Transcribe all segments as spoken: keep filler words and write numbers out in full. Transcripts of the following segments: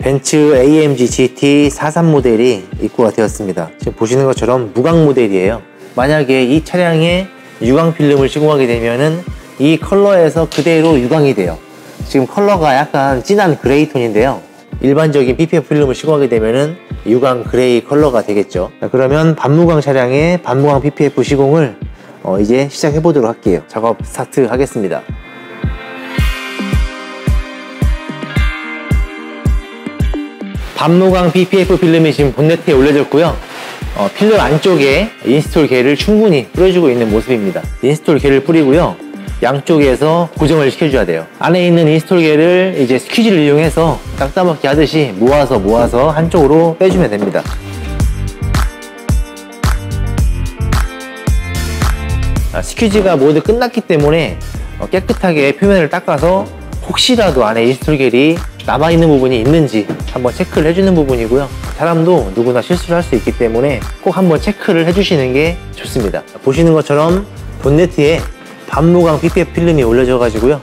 벤츠 에이엠지 지티 사십삼 모델이 입고가 되었습니다. 지금 보시는 것처럼 무광 모델이에요. 만약에 이 차량에 유광 필름을 시공하게 되면은 이 컬러에서 그대로 유광이 돼요. 지금 컬러가 약간 진한 그레이 톤인데요, 일반적인 피피에프 필름을 시공하게 되면은 유광 그레이 컬러가 되겠죠. 자, 그러면 반무광 차량에 반무광 피피에프 시공을 어, 이제 시작해 보도록 할게요. 작업 스타트 하겠습니다. 반무광 피피에프 필름이 지금 본네트에 올려졌고요. 어, 필름 안쪽에 인스톨 겔을 충분히 뿌려주고 있는 모습입니다. 인스톨 겔을 뿌리고요, 양쪽에서 고정을 시켜줘야 돼요. 안에 있는 인스톨 겔을 이제 스퀴즈를 이용해서 깎아먹기 하듯이 모아서 모아서 한쪽으로 빼주면 됩니다. 자, 스퀴즈가 모두 끝났기 때문에 깨끗하게 표면을 닦아서 혹시라도 안에 인스톨 겔이 남아있는 부분이 있는지 한번 체크를 해주는 부분이고요. 사람도 누구나 실수를 할 수 있기 때문에 꼭 한번 체크를 해주시는 게 좋습니다. 보시는 것처럼 본네트에 반무광 피피에프 필름이 올려져 가지고요,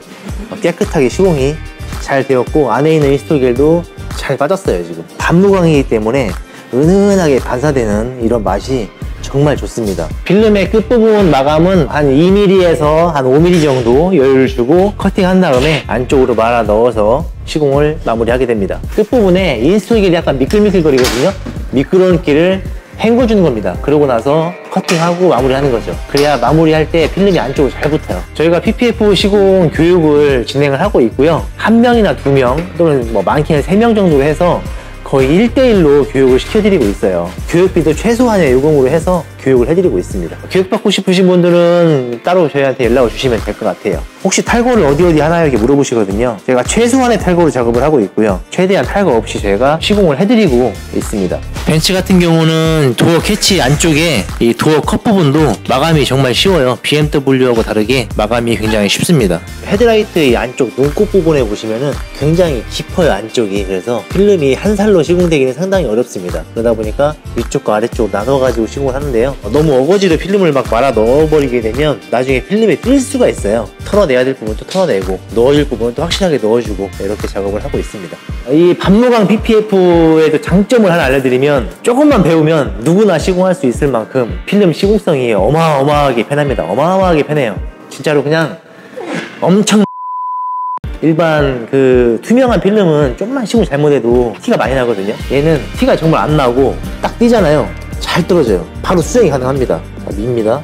깨끗하게 시공이 잘 되었고 안에 있는 인스톨 겔도 잘 빠졌어요. 지금 반무광이기 때문에 은은하게 반사되는 이런 맛이 정말 좋습니다. 필름의 끝부분 마감은 한 이 밀리미터에서 한 오 밀리미터 정도 여유를 주고 커팅한 다음에 안쪽으로 말아 넣어서 시공을 마무리하게 됩니다. 끝부분에 인스톨 겔이 약간 미끌미끌거리거든요. 미끄러운 길을 헹궈주는 겁니다. 그러고 나서 커팅하고 마무리하는 거죠. 그래야 마무리할 때 필름이 안쪽으로 잘 붙어요. 저희가 피피에프 시공 교육을 진행을 하고 있고요, 한 명이나 두 명 또는 뭐 많게는 세 명 정도 해서 거의 일 대 일로 교육을 시켜드리고 있어요. 교육비도 최소한의 요금으로 해서 교육을 해드리고 있습니다. 교육받고 싶으신 분들은 따로 저희한테 연락을 주시면 될 것 같아요. 혹시 탈거를 어디 어디 하나요? 이렇게 물어보시거든요. 제가 최소한의 탈거로 작업을 하고 있고요, 최대한 탈거 없이 제가 시공을 해드리고 있습니다. 벤츠 같은 경우는 도어 캐치 안쪽에 이 도어 컵 부분도 마감이 정말 쉬워요. 비엠더블유하고 다르게 마감이 굉장히 쉽습니다. 헤드라이트의 안쪽 눈곱 부분에 보시면은 굉장히 깊어요, 안쪽이. 그래서 필름이 한 살로 시공되기는 상당히 어렵습니다. 그러다 보니까 위쪽과 아래쪽 나눠가지고 시공을 하는데요, 너무 어거지로 필름을 막 말아 넣어버리게 되면 나중에 필름에 뜰 수가 있어요. 털어내야 될 부분도 털어내고 넣어줄 부분도 확실하게 넣어주고 이렇게 작업을 하고 있습니다. 이 반무광 피피에프에도 장점을 하나 알려드리면, 조금만 배우면 누구나 시공할 수 있을 만큼 필름 시공성이 어마어마하게 편합니다. 어마어마하게 편해요. 진짜로 그냥 엄청 일반 그 투명한 필름은 좀만 시공 잘못해도 티가 많이 나거든요. 얘는 티가 정말 안 나고 딱 띄잖아요. 잘 떨어져요. 바로 수정이 가능합니다. 자, 밉니다.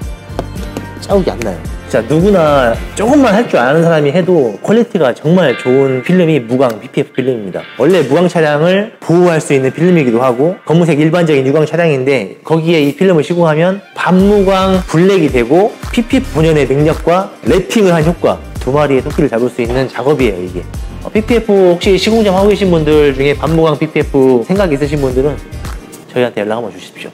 자국이 안 나요. 자, 누구나 조금만 할 줄 아는 사람이 해도 퀄리티가 정말 좋은 필름이 무광 피피에프 필름입니다. 원래 무광 차량을 보호할 수 있는 필름이기도 하고 검은색 일반적인 유광 차량인데 거기에 이 필름을 시공하면 반무광 블랙이 되고 피피에프 본연의 능력과 랩핑을 한 효과, 두 마리의 토끼를 잡을 수 있는 작업이에요, 이게. 어, 피피에프 혹시 시공점 하고 계신 분들 중에 반무광 피피에프 생각 있으신 분들은 저희한테 연락 한번 주십시오.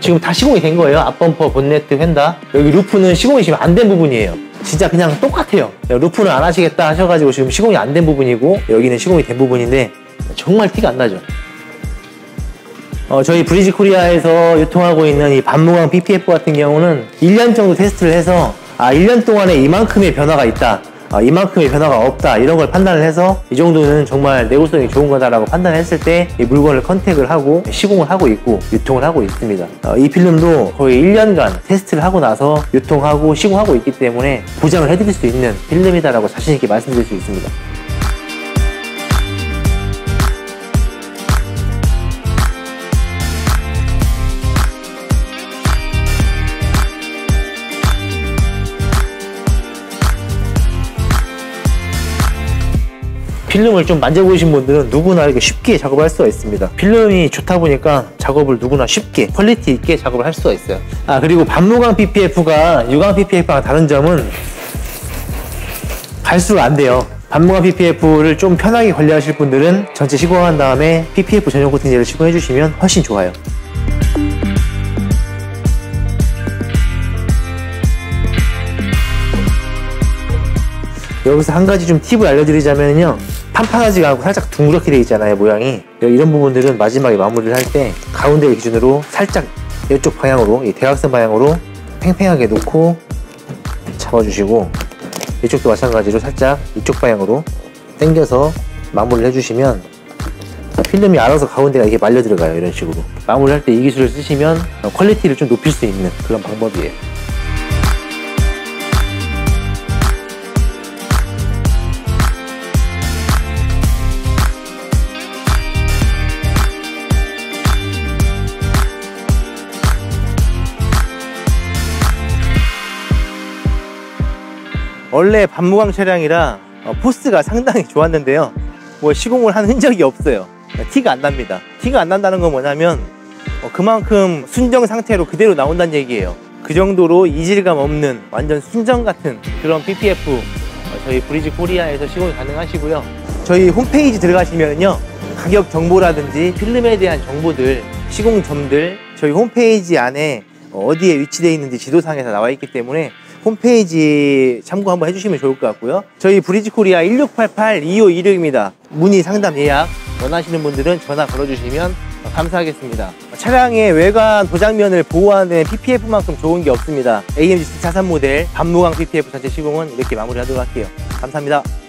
지금 다 시공이 된 거예요. 앞범퍼, 본네트, 휀다. 여기 루프는 시공이 지금 안 된 부분이에요. 진짜 그냥 똑같아요. 루프는 안 하시겠다 하셔가지고 지금 시공이 안 된 부분이고, 여기는 시공이 된 부분인데 정말 티가 안 나죠. 어, 저희 브리즈코리아에서 유통하고 있는 이 반무광 피피에프 같은 경우는 일 년 정도 테스트를 해서 아, 일 년 동안에 이만큼의 변화가 있다, 아, 이만큼의 변화가 없다, 이런 걸 판단을 해서 이 정도는 정말 내구성이 좋은 거다라고 판단했을 때 이 물건을 컨택을 하고 시공을 하고 있고 유통을 하고 있습니다. 어, 이 필름도 거의 일 년간 테스트를 하고 나서 유통하고 시공하고 있기 때문에 보장을 해드릴 수 있는 필름이다라고 자신 있게 말씀드릴 수 있습니다. 필름을 좀 만져보신 분들은 누구나 이렇게 쉽게 작업할 수가 있습니다. 필름이 좋다 보니까 작업을 누구나 쉽게 퀄리티 있게 작업을 할 수가 있어요. 아, 그리고 반무광 피피에프가 유광 피피에프랑 다른 점은 갈수록 안 돼요. 반무광 피피에프를 좀 편하게 관리하실 분들은 전체 시공한 다음에 피피에프 전용 코팅제를 시공해 주시면 훨씬 좋아요. 여기서 한 가지 좀 팁을 알려드리자면요, 판판하지가 않고 살짝 둥그렇게 되어 있잖아요, 모양이. 이런 부분들은 마지막에 마무리를 할 때 가운데를 기준으로 살짝 이쪽 방향으로, 이 대각선 방향으로 팽팽하게 놓고 잡아주시고, 이쪽도 마찬가지로 살짝 이쪽 방향으로 당겨서 마무리를 해주시면 필름이 알아서 가운데가 이렇게 말려 들어가요. 이런 식으로 마무리할 때 이 기술을 쓰시면 퀄리티를 좀 높일 수 있는 그런 방법이에요. 원래 반무광 차량이라 포스가 상당히 좋았는데요, 뭐 시공을 한 흔적이 없어요. 티가 안 납니다. 티가 안 난다는 건 뭐냐면 그만큼 순정 상태로 그대로 나온다는 얘기예요. 그 정도로 이질감 없는 완전 순정 같은 그런 피피에프, 저희 브리즈코리아에서 시공이 가능하시고요. 저희 홈페이지 들어가시면요, 가격 정보라든지 필름에 대한 정보들, 시공점들 저희 홈페이지 안에 어디에 위치되어 있는지 지도상에서 나와 있기 때문에 홈페이지 참고 한번 해주시면 좋을 것 같고요. 저희 브리즈코리아 일육팔팔 이오이육입니다. 문의 상담 예약 원하시는 분들은 전화 걸어주시면 감사하겠습니다. 차량의 외관 도장면을 보호하는 피피에프만큼 좋은 게 없습니다. 에이엠지 지티 사십삼 모델 반무광 피피에프 전체 시공은 이렇게 마무리하도록 할게요. 감사합니다.